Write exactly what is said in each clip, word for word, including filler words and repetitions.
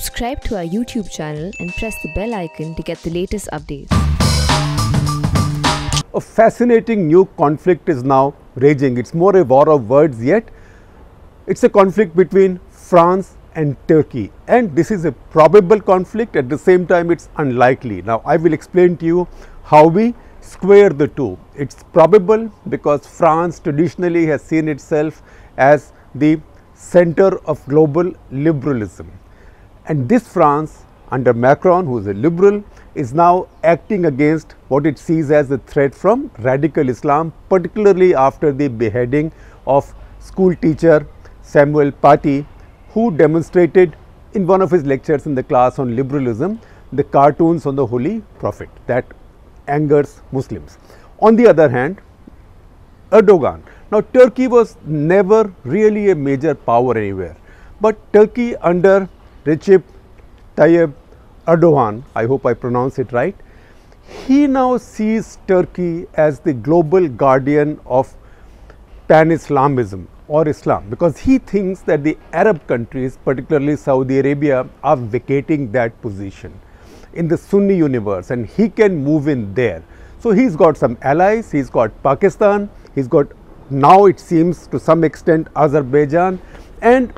Subscribe to our YouTube channel and press the bell icon to get the latest updates. A fascinating new conflict is now raging. It's more a war of words yet. It's a conflict between France and Turkey, and this is a probable conflict. At the same time, it's unlikely. Now, I will explain to you how we square the two. It's probable because France traditionally has seen itself as the center of global liberalism, and this France under Macron, who is a liberal, is now acting against what it sees as a threat from radical Islam, particularly after the beheading of school teacher Samuel Paty, who demonstrated in one of his lectures in the class on liberalism the cartoons on the Holy Prophet that angers Muslims. On the other hand, Erdogan. Now, Turkey was never really a major power anywhere, but Turkey under Recep Tayyip Erdogan, I hope I pronounce it right, he now sees Turkey as the global guardian of pan-Islamism or Islam, because he thinks that the Arab countries, particularly Saudi Arabia, are vacating that position in the Sunni universe, and he can move in there. So, he's got some allies, he's got Pakistan, he's got now it seems to some extent Azerbaijan, and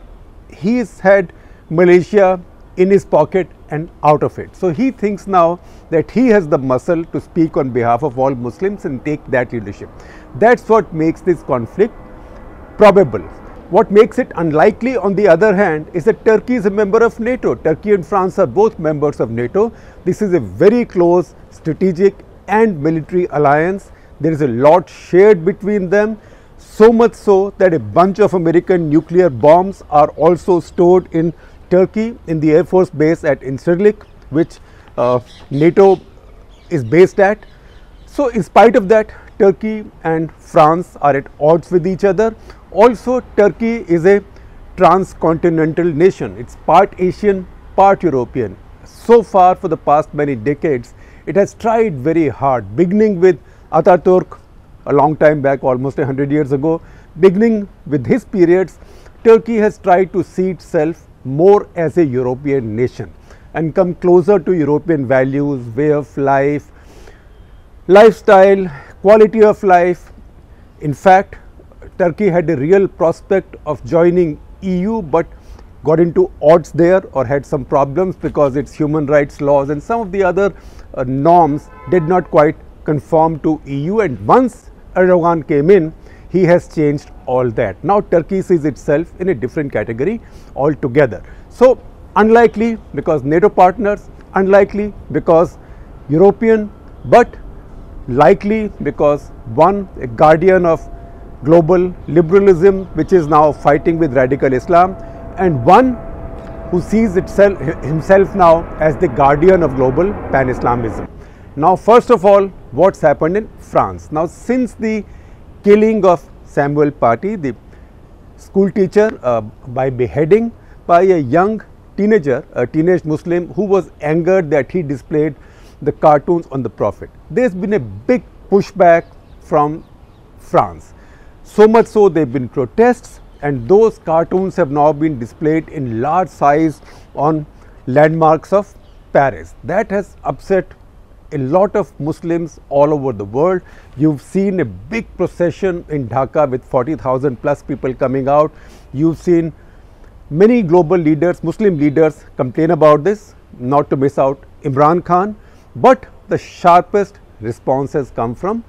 he's had Malaysia in his pocket and out of it. So, he thinks now that he has the muscle to speak on behalf of all Muslims and take that leadership. That's what makes this conflict probable. What makes it unlikely, on the other hand, is that Turkey is a member of NATO. Turkey and France are both members of NATO. This is a very close strategic and military alliance. There is a lot shared between them, so much so that a bunch of American nuclear bombs are also stored in Turkey in the Air Force base at Incirlik, which uh, NATO is based at. So, in spite of that, Turkey and France are at odds with each other. Also, Turkey is a transcontinental nation. It's part Asian, part European. So far, for the past many decades, it has tried very hard, beginning with Ataturk a long time back, almost a hundred years ago, beginning with his periods, Turkey has tried to see itself more as a European nation and come closer to European values, way of life, lifestyle, quality of life. In fact, Turkey had a real prospect of joining E U, but got into odds there or had some problems because its human rights laws and some of the other uh, norms did not quite conform to E U, and once Erdogan came in, he has changed all that. Now, Turkey sees itself in a different category altogether. So, unlikely because NATO partners, unlikely because European, but likely because one, a guardian of global liberalism which is now fighting with radical Islam, and one who sees itself himself now as the guardian of global pan-Islamism. Now, first of all, what's happened in France? Now, since the killing of Samuel Paty, the school teacher, uh, by beheading by a young teenager, a teenage Muslim who was angered that he displayed the cartoons on the Prophet, there's been a big pushback from France. So much so, there have been protests, and those cartoons have now been displayed in large size on landmarks of Paris. That has upset a lot of Muslims all over the world. You've seen a big procession in Dhaka with forty thousand plus people coming out. You've seen many global leaders, Muslim leaders, complain about this, not to miss out Imran Khan, but the sharpest response has come from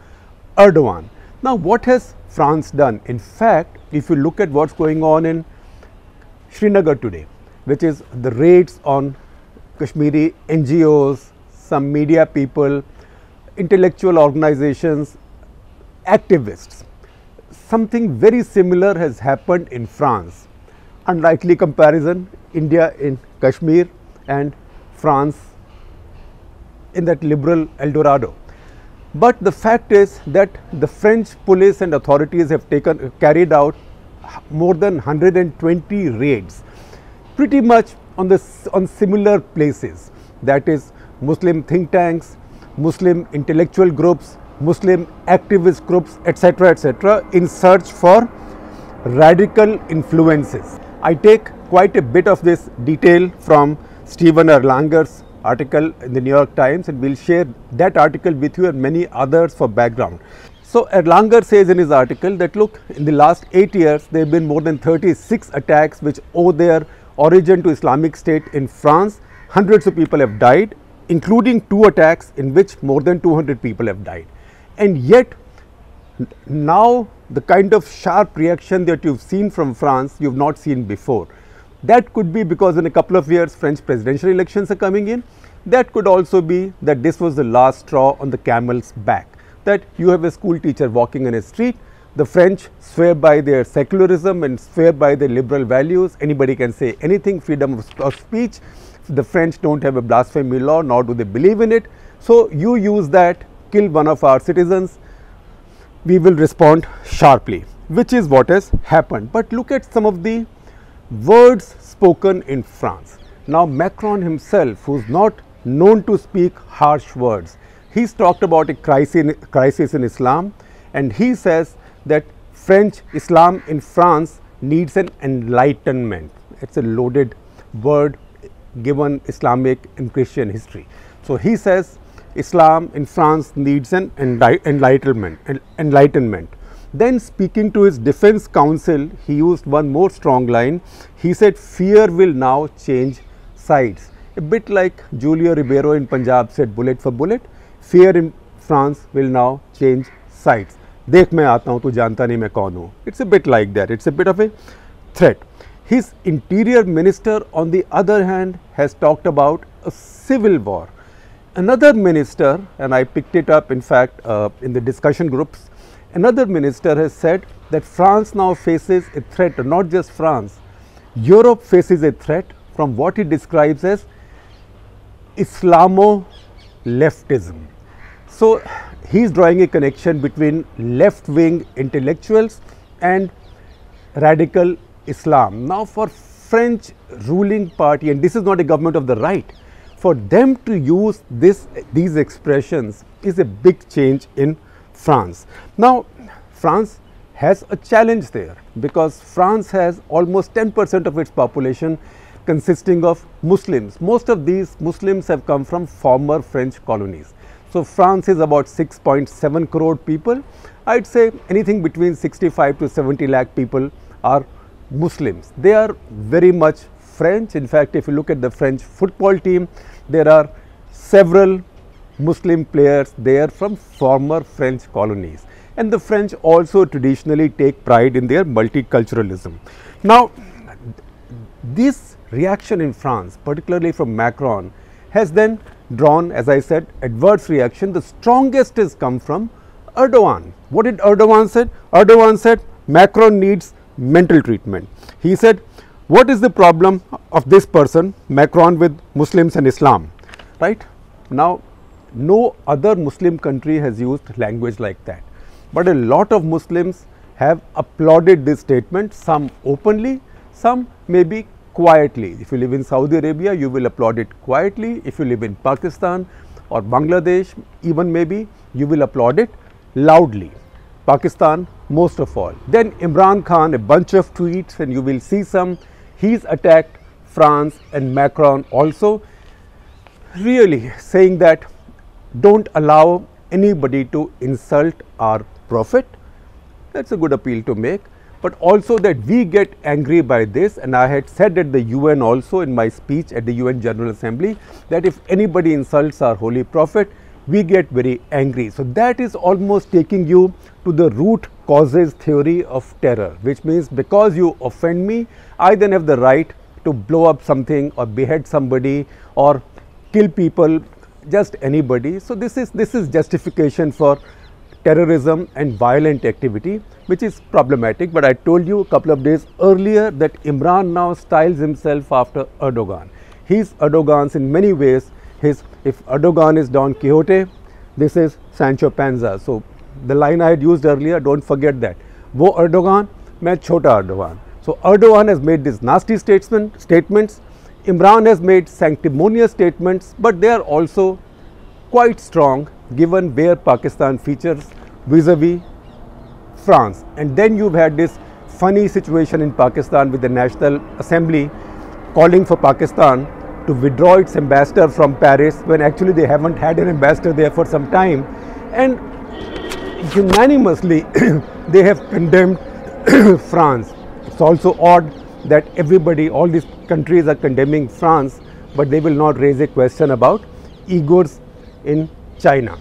Erdogan. Now, what has France done? In fact, if you look at what's going on in Srinagar today, which is the raids on Kashmiri N G Os, some media people, intellectual organizations, activists. Something very similar has happened in France. Unlikely comparison, India in Kashmir and France in that liberal El Dorado. But the fact is that the French police and authorities have taken carried out more than one hundred twenty raids, pretty much on the on similar places. That is, Muslim think tanks, Muslim intellectual groups, Muslim activist groups, et cetera, et cetera, in search for radical influences. I take quite a bit of this detail from Stephen Erlanger's article in the New York Times, and we'll share that article with you and many others for background. So Erlanger says in his article that look, in the last eight years there have been more than thirty-six attacks which owe their origin to Islamic State in France. Hundreds of people have died, including two attacks in which more than two hundred people have died. And yet now the kind of sharp reaction that you've seen from France, you've not seen before. That could be because in a couple of years French presidential elections are coming in. That could also be that this was the last straw on the camel's back, that you have a school teacher walking in a street, the French swear by their secularism and swear by their liberal values, anybody can say anything, freedom of speech, the French do not have a blasphemy law nor do they believe in it. So you use that, kill one of our citizens, we will respond sharply, which is what has happened. But look at some of the words spoken in France. Now Macron himself, who is not known to speak harsh words, he's talked about a crisis, crisis in Islam, and he says that French Islam in France needs an enlightenment. It's a loaded word given Islamic and Christian history. So he says Islam in France needs an enlightenment. enlightenment. Then speaking to his defense council, he used one more strong line. He said fear will now change sides, a bit like Julio Ribero in Punjab said bullet for bullet, fear in France will now change sides. Dekh main aata hu, tu janta nahi main kaun hu. It's a bit like that, it's a bit of a threat. His interior minister on the other hand has talked about a civil war. Another minister, and I picked it up in fact uh, in the discussion groups, another minister has said that France now faces a threat, not just France, Europe faces a threat from what he describes as Islamo-leftism. So he is drawing a connection between left-wing intellectuals and radical Islam. Now for French ruling party, and this is not a government of the right, for them to use this, these expressions is a big change in France. Now France has a challenge there because France has almost ten percent of its population consisting of Muslims. Most of these Muslims have come from former French colonies. So France is about six point seven crore people. I would say anything between sixty-five to seventy lakh people are Muslims. They are very much French. In fact, if you look at the French football team, there are several Muslim players there from former French colonies, and the French also traditionally take pride in their multiculturalism. Now this reaction in France, particularly from Macron, has then drawn, as I said, adverse reaction. The strongest has come from Erdogan. What did Erdogan said? Erdogan said Macron needs mental treatment. He said, what is the problem of this person Macron with Muslims and Islam, right? Now no other Muslim country has used language like that, but a lot of Muslims have applauded this statement, some openly, some maybe quietly. If you live in Saudi Arabia, you will applaud it quietly. If you live in Pakistan or Bangladesh, even maybe you will applaud it loudly. Pakistan most of all. Then Imran Khan, a bunch of tweets, and you will see some, he's attacked France and Macron also, really saying that don't allow anybody to insult our prophet. That's a good appeal to make, but also that we get angry by this. And I had said at the U N also in my speech at the U N General Assembly that if anybody insults our holy prophet, we get very angry. So that is almost taking you to the root causes theory of terror, which means because you offend me, I then have the right to blow up something or behead somebody or kill people, just anybody. So this is this is justification for terrorism and violent activity, which is problematic. But I told you a couple of days earlier that Imran now styles himself after Erdogan. He's Erdogan's in many ways. His, if Erdogan is Don Quixote, this is Sancho Panza. So the line I had used earlier, don't forget that. Wo Erdogan, main chota Erdogan. So Erdogan has made these nasty statement, statements. Imran has made sanctimonious statements, but they are also quite strong given where Pakistan features vis-a-vis France. And then you've had this funny situation in Pakistan with the National Assembly calling for Pakistan to withdraw its ambassador from Paris when actually they haven't had an ambassador there for some time, and unanimously they have condemned France. It's also odd that everybody, all these countries are condemning France, but they will not raise a question about Uyghurs in China.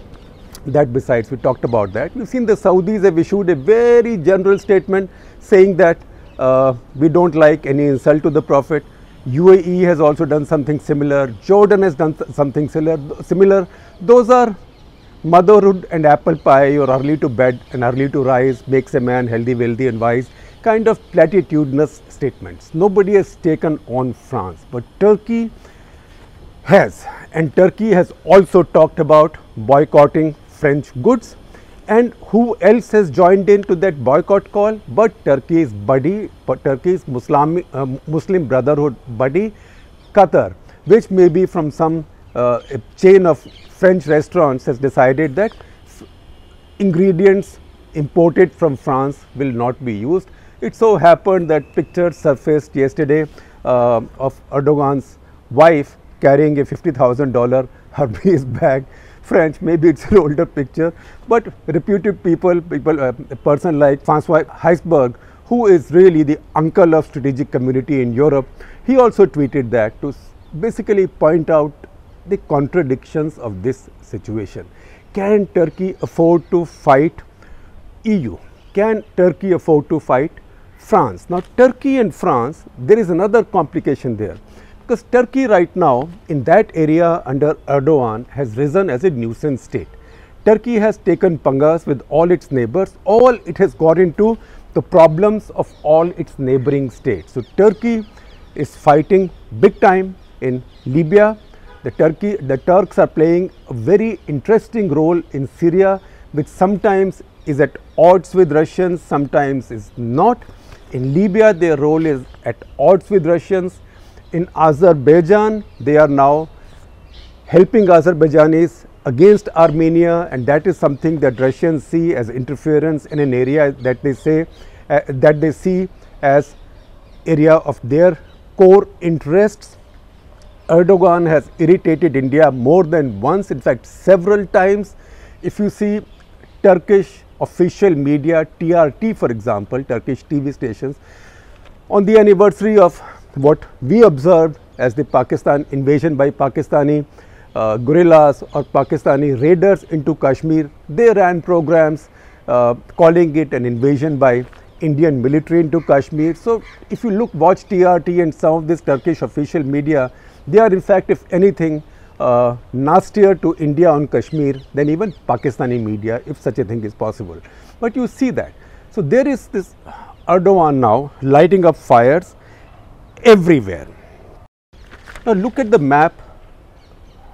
That besides, we talked about that. We've seen the Saudis have issued a very general statement saying that uh, we don't like any insult to the Prophet. U A E has also done something similar. Jordan has done something similar. Those are motherhood and apple pie, or early to bed and early to rise makes a man healthy, wealthy and wise, kind of platitudinous statements. Nobody has taken on France, but Turkey has, and Turkey has also talked about boycotting French goods. And who else has joined in to that boycott call but Turkey's buddy, but Turkey's Muslim, uh, Muslim Brotherhood buddy Qatar, which may be from some uh, chain of French restaurants has decided that ingredients imported from France will not be used. It so happened that picture surfaced yesterday uh, of Erdogan's wife carrying a fifty thousand dollar Hermes bag. French, maybe it's an older picture, but reputed people, people, uh, a person like Francois Heisberg, who is really the uncle of strategic community in Europe, he also tweeted that to basically point out the contradictions of this situation. Can Turkey afford to fight E U? Can Turkey afford to fight France? Now, Turkey and France, there is another complication there. Because Turkey right now in that area under Erdogan has risen as a nuisance state. Turkey has taken pangas with all its neighbors, all it has got into the problems of all its neighboring states. So, Turkey is fighting big time in Libya. The, Turkey, the Turks are playing a very interesting role in Syria, which sometimes is at odds with Russians, sometimes is not. In Libya, their role is at odds with Russians. In Azerbaijan, they are now helping Azerbaijanis against Armenia, and that is something that Russians see as interference in an area that they say uh, that they see as area of their core interests. Erdogan has irritated India more than once, in fact several times. If you see Turkish official media, T R T for example, Turkish T V stations, on the anniversary of what we observed as the Pakistan invasion by Pakistani uh, guerrillas or Pakistani raiders into Kashmir, they ran programs uh, calling it an invasion by Indian military into Kashmir. So, if you look, watch T R T and some of this Turkish official media, they are in fact, if anything, uh, nastier to India on Kashmir than even Pakistani media, if such a thing is possible. But you see that. So, there is this Erdogan now lighting up fires everywhere. Now look at the map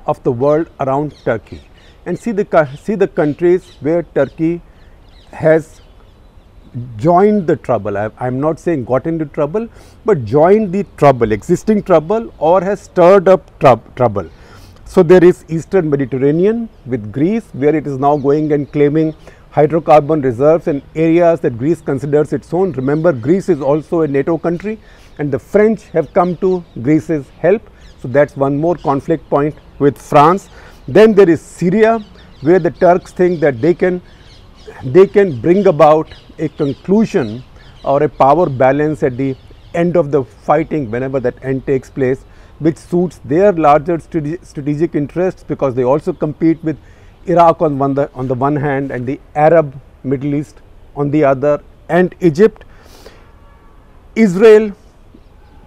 of the world around Turkey and see the see the countries where Turkey has joined the trouble. I am not saying got into trouble, but joined the trouble, existing trouble, or has stirred up tr trouble. So there is Eastern Mediterranean with Greece, where it is now going and claiming hydrocarbon reserves and areas that Greece considers its own. Remember, Greece is also a NATO country, and the French have come to Greece's help. So, that is one more conflict point with France. Then there is Syria, where the Turks think that they can, they can bring about a conclusion or a power balance at the end of the fighting, whenever that end takes place, which suits their larger strategic interests, because they also compete with Iraq on one the, on the one hand, and the Arab Middle East on the other, and Egypt. Israel,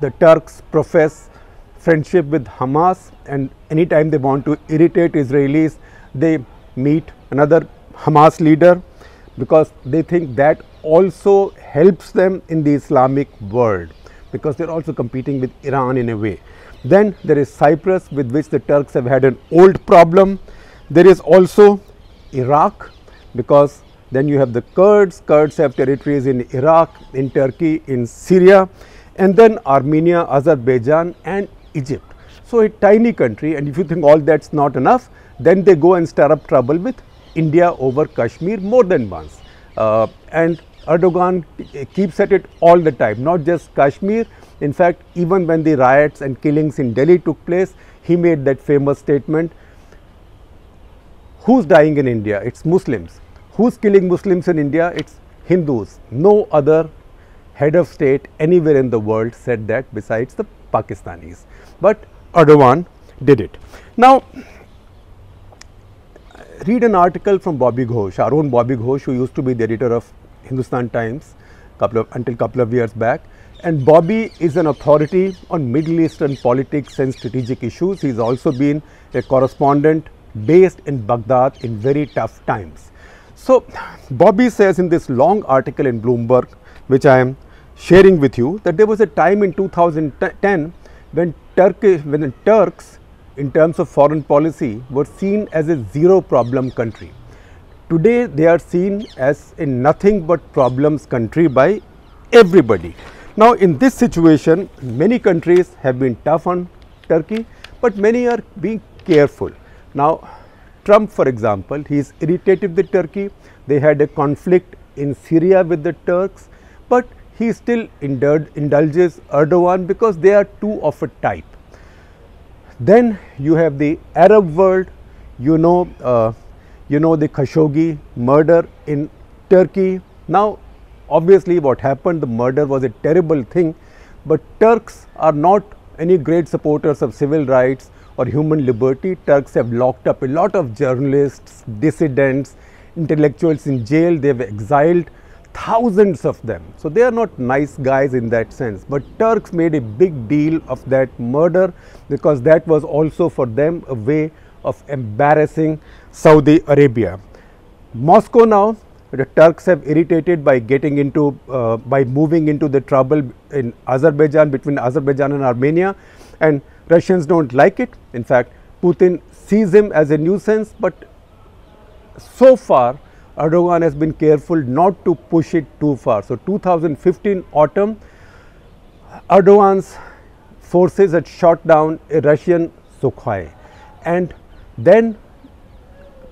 the Turks profess friendship with Hamas, and anytime they want to irritate Israelis, they meet another Hamas leader, because they think that also helps them in the Islamic world, because they are also competing with Iran in a way. Then there is Cyprus, with which the Turks have had an old problem. There is also Iraq, because then you have the Kurds. Kurds have territories in Iraq, in Turkey, in Syria, and then Armenia, Azerbaijan and Egypt. So, a tiny country, and if you think all that is not enough, then they go and stir up trouble with India over Kashmir more than once. Uh, and Erdogan keeps at it all the time, not just Kashmir. In fact, even when the riots and killings in Delhi took place, he made that famous statement, who's dying in India? It's Muslims. Who's killing Muslims in India? It's Hindus. No other head of state anywhere in the world said that besides the Pakistanis, but Erdogan did it. Now, read an article from Bobby Ghosh, our own Bobby Ghosh, who used to be the editor of Hindustan Times couple of, until couple of years back. And Bobby is an authority on Middle Eastern politics and strategic issues. He's also been a correspondent based in Baghdad in very tough times. So, Bobby says in this long article in Bloomberg, which I am sharing with you, that there was a time in two thousand ten when Turkish, when the Turks in terms of foreign policy were seen as a zero problem country. Today they are seen as a nothing but problems country by everybody. Now in this situation, many countries have been tough on Turkey, but many are being careful. Now Trump, for example, he is irritated with Turkey. They had a conflict in Syria with the Turks, but he still indulges Erdogan because they are two of a type. Then you have the Arab world, you know, uh, you know the Khashoggi murder in Turkey. Now obviously what happened, the murder was a terrible thing, but Turks are not any great supporters of civil rights or human liberty. Turks have locked up a lot of journalists, dissidents, intellectuals in jail. They have exiled thousands of them. So they are not nice guys in that sense, but Turks made a big deal of that murder because that was also for them a way of embarrassing Saudi Arabia. Moscow now, the Turks have irritated by getting into, uh, by moving into the trouble in Azerbaijan, between Azerbaijan and Armenia, and Russians don't like it. In fact, Putin sees him as a nuisance, but so far Erdogan has been careful not to push it too far. So, two thousand fifteen autumn, Erdogan's forces had shot down a Russian Sukhoi, and then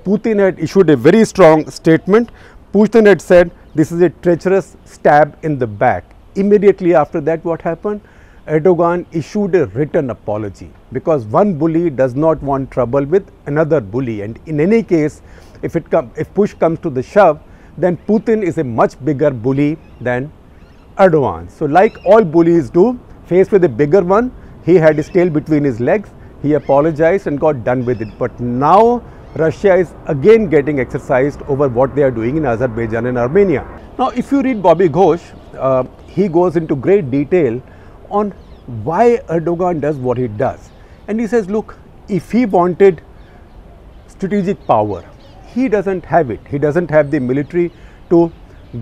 Putin had issued a very strong statement. Putin had said, this is a treacherous stab in the back. Immediately after that, what happened? Erdogan issued a written apology because one bully does not want trouble with another bully, and in any case, if it come, if push comes to the shove, then Putin is a much bigger bully than Erdogan. So, like all bullies do, faced with a bigger one, he had his tail between his legs, he apologized and got done with it. But now Russia is again getting exercised over what they are doing in Azerbaijan and Armenia. Now, if you read Bobby Ghosh, uh, he goes into great detail on why Erdogan does what he does. And he says, look, if he wanted strategic power, he doesn't have it. He doesn't have the military to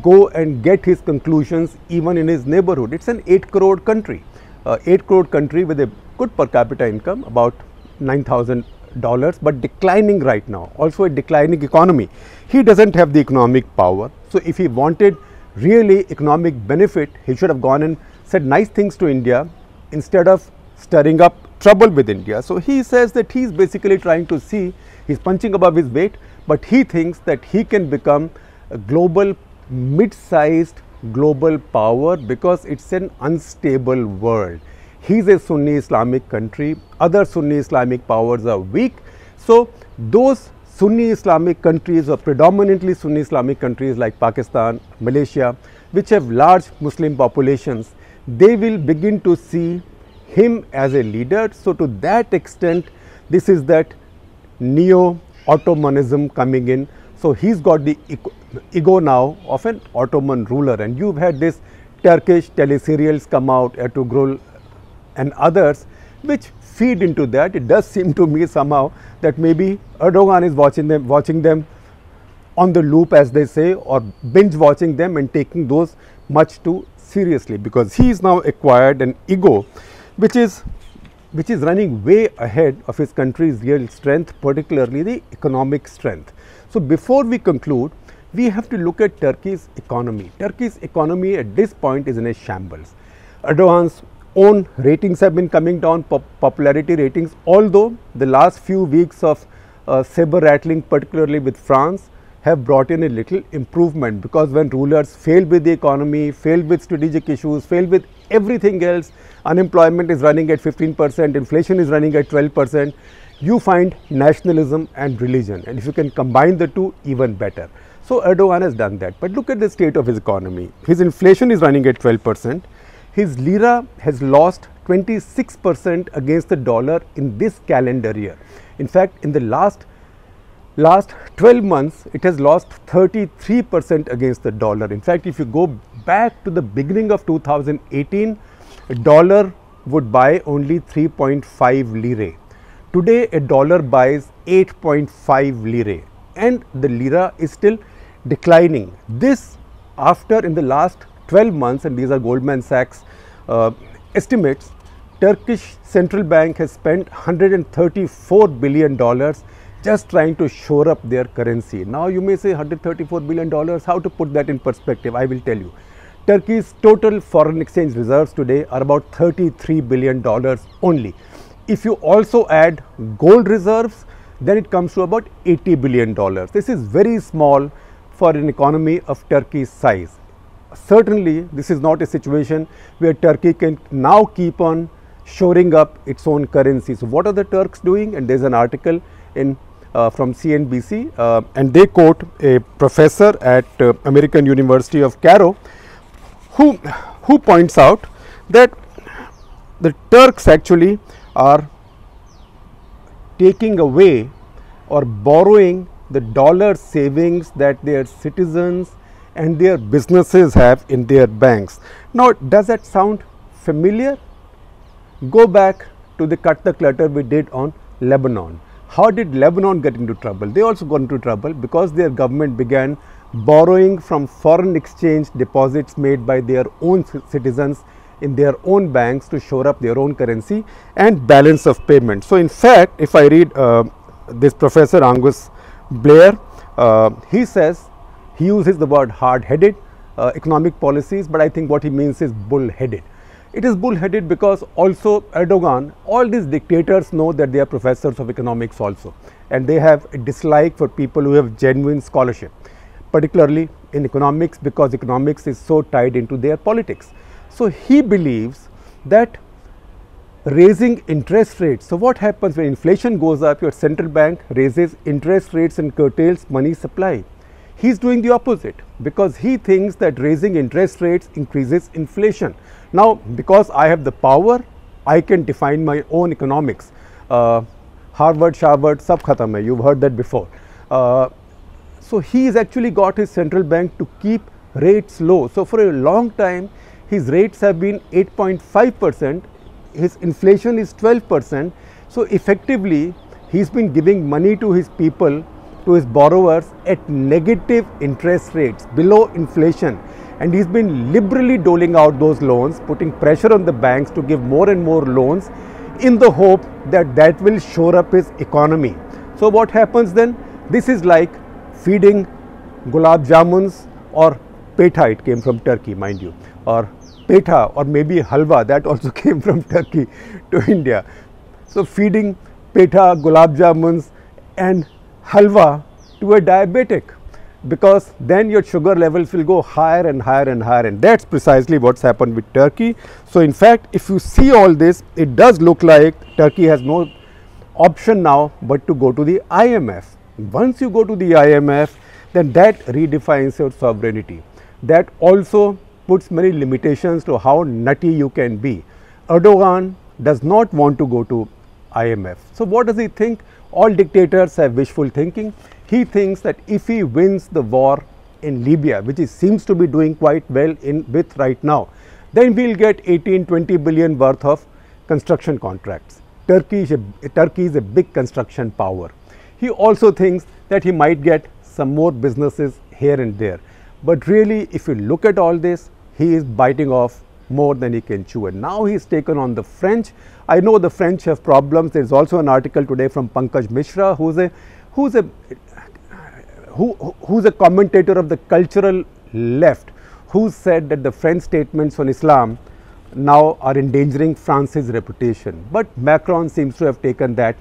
go and get his conclusions even in his neighborhood. It's an eight crore country, uh, eight crore country with a good per capita income, about nine thousand dollars, but declining right now, also a declining economy. He doesn't have the economic power. So if he wanted really economic benefit, he should have gone and said nice things to India instead of stirring up trouble with India. So he says that he's basically trying to see, he's punching above his weight, but he thinks that he can become a global, mid-sized global power because it's an unstable world. He's a Sunni Islamic country, other Sunni Islamic powers are weak. So those Sunni Islamic countries, or predominantly Sunni Islamic countries like Pakistan, Malaysia, which have large Muslim populations, they will begin to see him as a leader. So to that extent, this is that neo Ottomanism coming in. So he's got the ego now of an Ottoman ruler, and you've had this Turkish teleserials come out, Etugrul and others, which feed into that. It does seem to me somehow that maybe Erdogan is watching them watching them on the loop, as they say, or binge watching them and taking those much too seriously, because he is now acquired an ego which is which is running way ahead of his country's real strength, particularly the economic strength. So, before we conclude, we have to look at Turkey's economy. Turkey's economy at this point is in a shambles. Erdogan's own ratings have been coming down, pop popularity ratings, although the last few weeks of uh, saber rattling, particularly with France, have brought in a little improvement, because when rulers fail with the economy, fail with strategic issues, fail with everything else, unemployment is running at fifteen percent, inflation is running at twelve percent, you find nationalism and religion, and if you can combine the two, even better. So Erdogan has done that, but look at the state of his economy. His inflation is running at twelve percent, his lira has lost twenty-six percent against the dollar in this calendar year. In fact, in the last last twelve months, it has lost thirty-three percent against the dollar. In fact, if you go back to the beginning of two thousand eighteen, a dollar would buy only three point five lire. Today, a dollar buys eight point five lire, and the lira is still declining. This after in the last twelve months, and these are Goldman Sachs uh, estimates, Turkish Central Bank has spent one hundred thirty-four billion dollars just trying to shore up their currency. Now you may say one hundred thirty-four billion dollars, how to put that in perspective? I will tell you. Turkey's total foreign exchange reserves today are about thirty-three billion dollars only. If you also add gold reserves, then it comes to about eighty billion dollars. This is very small for an economy of Turkey's size. Certainly, this is not a situation where Turkey can now keep on shoring up its own currency. So, what are the Turks doing? And there is an article in uh, from C N B C, uh, and they quote a professor at uh, American University of Cairo, who who points out that the Turks actually are taking away or borrowing the dollar savings that their citizens and their businesses have in their banks. Now, does that sound familiar? Go back to the cut the clutter we did on Lebanon. How did Lebanon get into trouble? They also got into trouble because their government began borrowing from foreign exchange deposits made by their own citizens in their own banks to shore up their own currency and balance of payment. So, in fact, if I read uh, this professor Angus Blair, uh, he says, he uses the word hard-headed uh, economic policies, but I think what he means is bull-headed. It is bull-headed because also Erdogan, all these dictators know that they are professors of economics also, and they have a dislike for people who have genuine scholarship, particularly in economics, because economics is so tied into their politics. So, he believes that raising interest rates. So, what happens when inflation goes up? Your central bank raises interest rates and curtails money supply. He is doing the opposite, because he thinks that raising interest rates increases inflation. Now, because I have the power, I can define my own economics. Uh, Harvard, Sharvard, sab khatam hai. You have heard that before. Uh, so, he has actually got his central bank to keep rates low. So, for a long time, his rates have been eight point five percent, his inflation is twelve percent. So, effectively, he has been giving money to his people, to his borrowers at negative interest rates, below inflation, and he has been liberally doling out those loans, putting pressure on the banks to give more and more loans in the hope that that will shore up his economy. So, what happens then? This is like feeding gulab jamuns or peta, it came from Turkey, mind you, or peta, or maybe halwa, that also came from Turkey to India. So, feeding peta, gulab jamuns and halwa to a diabetic, because then your sugar levels will go higher and higher and higher, and that is precisely what has happened with Turkey. So, in fact, if you see all this, it does look like Turkey has no option now but to go to the I M F. Once you go to the I M F, then that redefines your sovereignty. That also puts many limitations to how nutty you can be. Erdogan does not want to go to I M F. So, what does he think? All dictators have wishful thinking. He thinks that if he wins the war in Libya, which he seems to be doing quite well in with right now, then we will get eighteen to twenty billion worth of construction contracts. Turkey is, a, Turkey is a big construction power. He also thinks that he might get some more businesses here and there. But really, if you look at all this, he is biting off more than he can chew, and now he has taken on the French. I know the French have problems. There is also an article today from Pankaj Mishra, who is a who is a who who is a commentator of the cultural left, who said that the French statements on Islam now are endangering France's reputation. But Macron seems to have taken that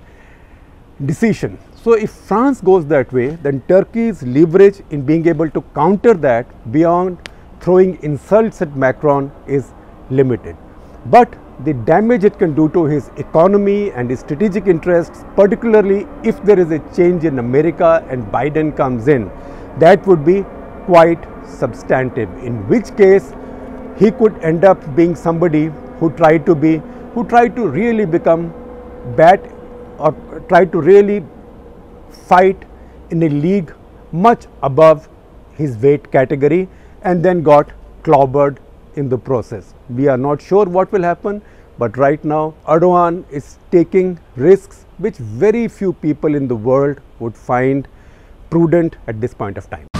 decision. So if France goes that way, then Turkey's leverage in being able to counter that beyond throwing insults at Macron is limited. But the damage it can do to his economy and his strategic interests, particularly if there is a change in America and Biden comes in, that would be quite substantive, in which case he could end up being somebody who tried to be, who tried to really become bad or tried to really fight in a league much above his weight category and then got clobbered in the process. We are not sure what will happen, but right now Erdogan is taking risks which very few people in the world would find prudent at this point of time.